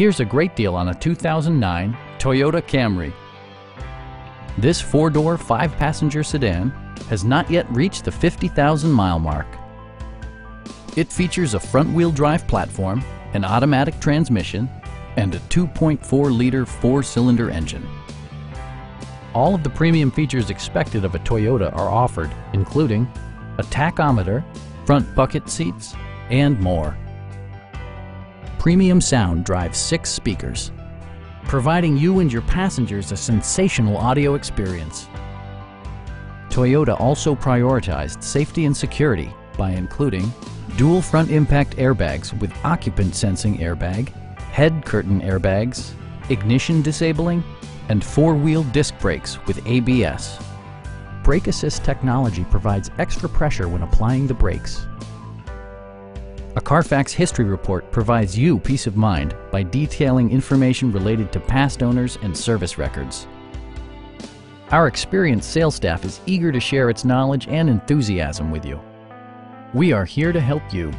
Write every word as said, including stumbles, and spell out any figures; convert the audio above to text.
Here's a great deal on a two thousand nine Toyota Camry. This four-door, five-passenger sedan has not yet reached the fifty thousand mile mark. It features a front-wheel drive platform, an automatic transmission, and a two point four liter four-cylinder engine. All of the premium features expected of a Toyota are offered, including a tachometer, front bucket seats, and more. Premium sound drives six speakers, providing you and your passengers a sensational audio experience. Toyota also prioritized safety and security by including dual front impact airbags with occupant sensing airbag, head curtain airbags, ignition disabling, and four-wheel disc brakes with A B S. Brake assist technology provides extra pressure when applying the brakes. A Carfax history report provides you peace of mind by detailing information related to past owners and service records. Our experienced sales staff is eager to share its knowledge and enthusiasm with you. We are here to help you.